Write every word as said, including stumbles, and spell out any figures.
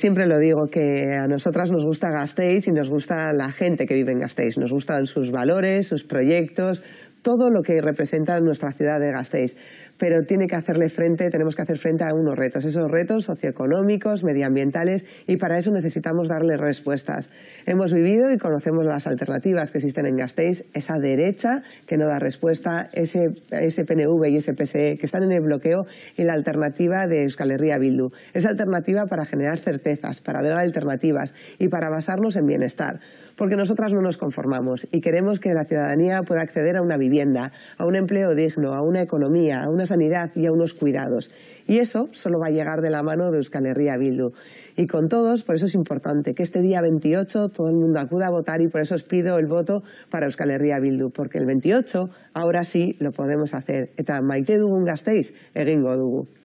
Siempre lo digo, que a nosotras nos gusta Gasteiz y nos gusta la gente que vive en Gasteiz. Nos gustan sus valores, sus proyectos, todo lo que representa nuestra ciudad de Gasteiz. Pero tiene que hacerle frente, tenemos que hacer frente a unos retos, esos retos socioeconómicos, medioambientales, y para eso necesitamos darle respuestas. Hemos vivido y conocemos las alternativas que existen en Gasteiz, esa derecha que no da respuesta, ese, ese P N V y ese P S E que están en el bloqueo, y la alternativa de Euskal Herria Bildu. Esa alternativa para generar certezas, para dar alternativas y para basarnos en bienestar. Porque nosotras no nos conformamos y queremos que la ciudadanía pueda acceder a una vivienda, a un empleo digno, a una economía, a una sanidad y a unos cuidados. Y eso solo va a llegar de la mano de Euskal Herria Bildu. Y con todos, por eso es importante que este día veintiocho todo el mundo acuda a votar, y por eso os pido el voto para Euskal Herria Bildu, porque el veintiocho ahora sí lo podemos hacer. Eta maite dugun Gasteiz egingo dugu.